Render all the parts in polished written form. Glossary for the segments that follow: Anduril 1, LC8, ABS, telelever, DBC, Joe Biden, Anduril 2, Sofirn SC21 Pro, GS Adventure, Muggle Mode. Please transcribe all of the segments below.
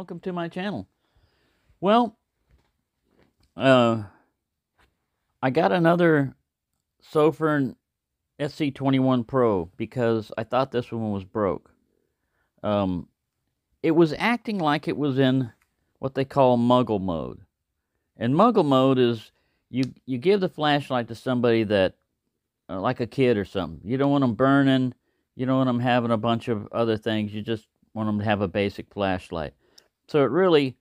welcome to my channel. Well, I got another Sofirn SC21 Pro because I thought this one was broke. It was acting like it was in what they call Muggle Mode. And Muggle Mode is you give the flashlight to somebody that, like a kid or something. You don't want them burning. You don't want them having a bunch of other things. You just want them to have a basic flashlight. So it really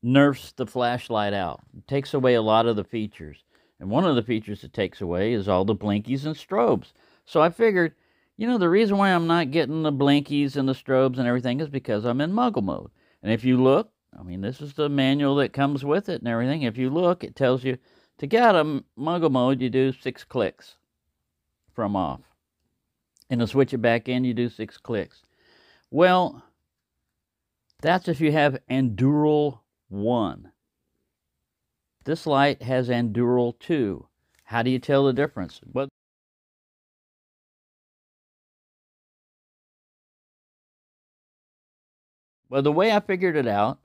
nerfs the flashlight out. It takes away a lot of the features. And one of the features it takes away is all the blinkies and strobes. So I figured, you know, the reason why I'm not getting the blinkies and the strobes and everything is because I'm in Muggle Mode. And if you look, I mean, this is the manual that comes with it and everything. If you look, it tells you to get out of Muggle Mode, you do 6 clicks from off. And to switch it back in, you do 6 clicks. Well, that's if you have Anduril 1. This light has Anduril 2. How do you tell the difference? Well, the way I figured it out,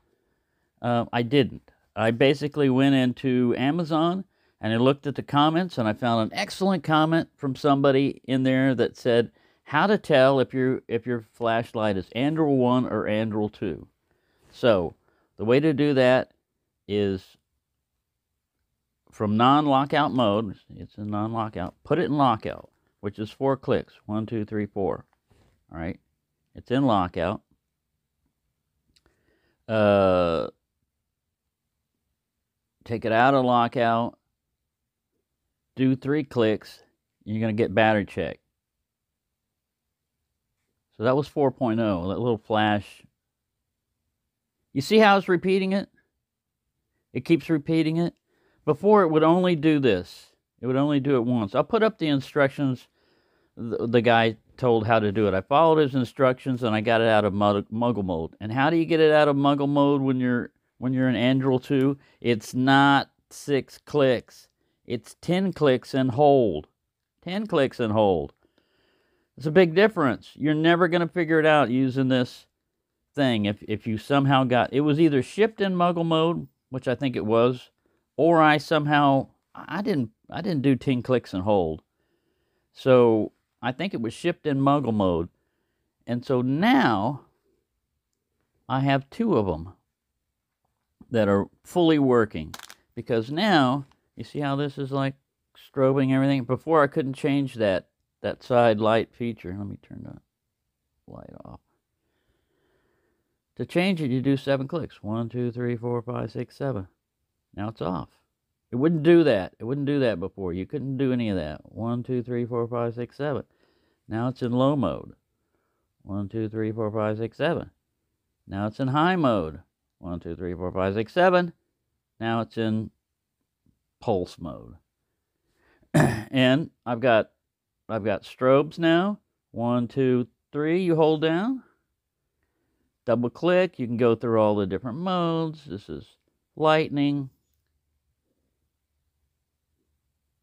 I didn't. I basically went into Amazon and I looked at the comments, and I found an excellent comment from somebody in there that said how to tell if your flashlight is Anduril 1 or Anduril 2. So the way to do that is from non-lockout mode. It's in non-lockout. Put it in lockout, which is 4 clicks. 1, 2, 3, 4. All right, it's in lockout. Take it out of lockout, do 3 clicks, and you're going to get battery check. So that was 4.0, that little flash. You see how it's repeating it? It keeps repeating it. Before, it would only do this. It would only do it once. I'll put up the instructions the guy told how to do it. I followed his instructions, and I got it out of Muggle Mode. And how do you get it out of Muggle Mode when you're in Anduril 2? It's not 6 clicks. It's 10 clicks and hold. 10 clicks and hold. It's a big difference. You're never going to figure it out using this thing. If you somehow got... It was either shipped in Muggle Mode, which I think it was, or I somehow... I didn't do 10 clicks and hold. So I think it was shipped in Muggle Mode. And so now I have 2 of them that are fully working, because now you see how this is like strobing everything. Before, I couldn't change that side light feature. Let me turn the light off. To change it, you do 7 clicks. 1, 2, 3, 4, 5, 6, 7. Now it's off. It wouldn't do that. It wouldn't do that before. You couldn't do any of that. 1, 2, 3, 4, 5, 6, 7. Now it's in low mode. 1, 2, 3, 4, 5, 6, 7. Now it's in high mode. 1, 2, 3, 4, 5, 6, 7. Now it's in pulse mode. And I've got strobes now. 1, 2, 3, you hold down. Double click. You can go through all the different modes. This is lightning.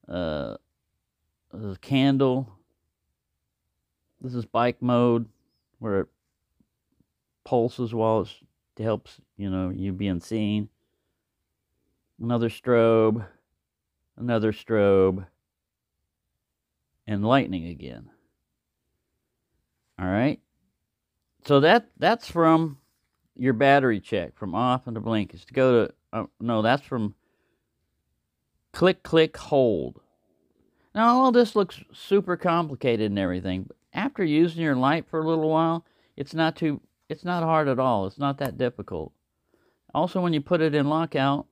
This is candle. This is bike mode, where it pulses while it's helps, you know, you being seen. Another strobe, another strobe, and lightning again. All right, so that's from your battery check, from off and the blinkies. To go to no, that's from click, click, hold. Now all this looks super complicated and everything, but after using your light for a little while, it's not hard at all. It's not that difficult. Also, when you put it in lockout,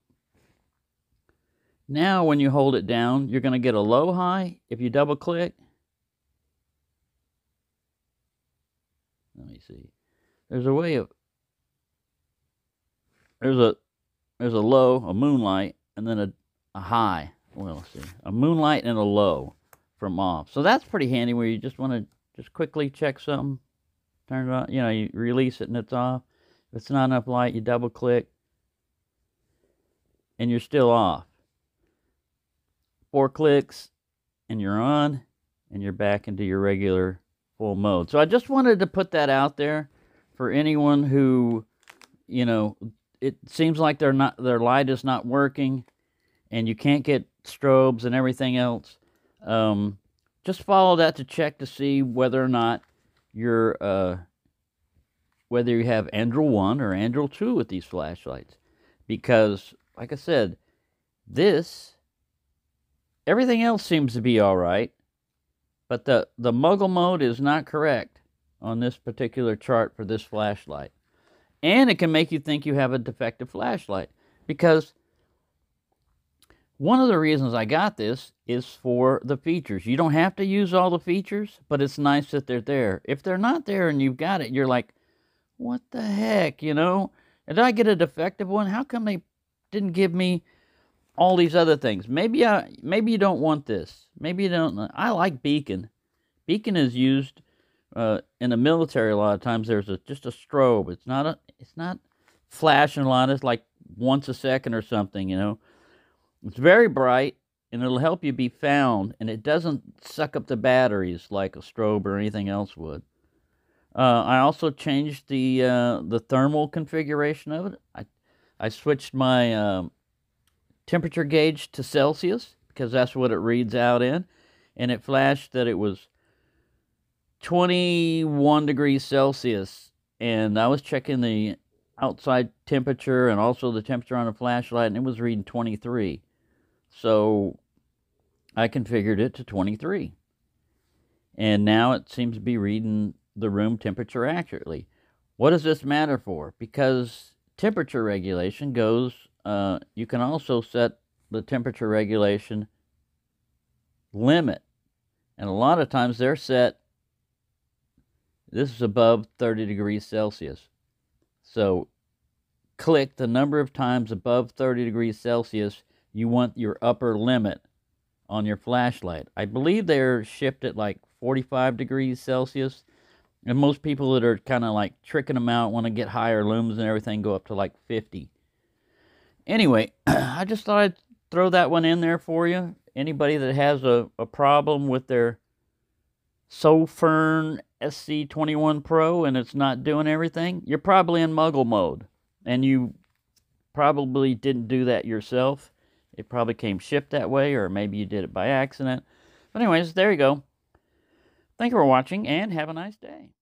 now when you hold it down, you're going to get a low high. If you double click, let me see. There's a way of... There's a low, a moonlight, and then a high. Well, let's see. A moonlight and a low from off. So that's pretty handy where you just want to just quickly check something. Turn it on, you know, you release it and it's off. If it's not enough light, you double click, and you're still off. 4 clicks, and you're on, and you're back into your regular full mode. So I just wanted to put that out there for anyone who you know, it seems like they're not, their light is not working, and you can't get strobes and everything else. Just follow that to check to see whether or not you're, whether you have Anduril 1 or Anduril 2 with these flashlights. Because, like I said, this, everything else seems to be all right, but the Muggle mode is not correct on this particular chart for this flashlight. And it can make you think you have a defective flashlight, because one of the reasons I got this is for the features. You don't have to use all the features, but it's nice that they're there. If they're not there and you've got it, you're like, what the heck, you know? Did I get a defective one? How come they didn't give me all these other things? Maybe you don't want this. Maybe you don't. I like beacon. Beacon is used in the military a lot of times. There's just a strobe. It's not flashing a lot. It's like once a second or something, you know. It's very bright, and it'll help you be found, and it doesn't suck up the batteries like a strobe or anything else would. I also changed the thermal configuration of it. I switched my temperature gauge to Celsius, because that's what it reads out in, and it flashed that it was 21 degrees Celsius, and I was checking the outside temperature and also the temperature on the flashlight, and it was reading 23. So I configured it to 23, and now it seems to be reading the room temperature accurately. What does this matter for? Because temperature regulation goes, you can also set the temperature regulation limit, and a lot of times they're set, this is above 30 degrees Celsius. So click the number of times above 30 degrees Celsius you want your upper limit on your flashlight. I believe they're shipped at like 45 degrees Celsius. And most people that are kind of like tricking them out, want to get higher lumens and everything, go up to like 50. Anyway, I just thought I'd throw that one in there for you. Anybody that has a problem with their Sofirn SC21 Pro and it's not doing everything, you're probably in Muggle mode. And you probably didn't do that yourself. It probably came shipped that way, or maybe you did it by accident. But anyways, there you go. Thank you for watching, and have a nice day.